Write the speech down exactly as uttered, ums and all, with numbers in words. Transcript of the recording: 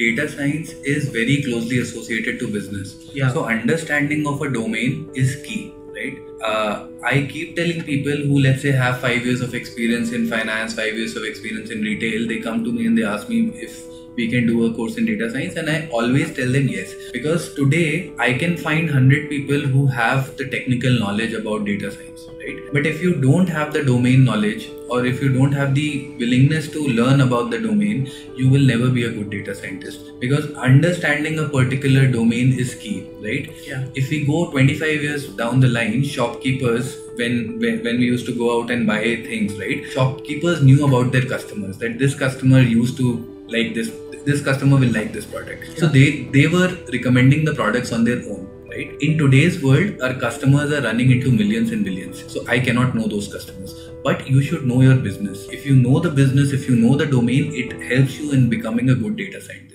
data science is very closely associated to business. Yeah. So understanding of a domain is key, right? Uh, I keep telling people who, let's say, have five years of experience in finance, five years of experience in retail, they come to me and they ask me if we can do a course in data science, and I always tell them yes, because today I can find one hundred people who have the technical knowledge about data science, right? But if you don't have the domain knowledge, or if you don't have the willingness to learn about the domain, you will never be a good data scientist, because understanding a particular domain is key, right? Yeah. If we go twenty-five years down the line, shopkeepers, When, when when we used to go out and buy things, right? Shopkeepers knew about their customers, that this customer used to like this, this customer will like this product. Yeah. So they, they were recommending the products on their own, right? In today's world, our customers are running into millions and billions. So I cannot know those customers. But you should know your business. If you know the business, if you know the domain, it helps you in becoming a good data scientist.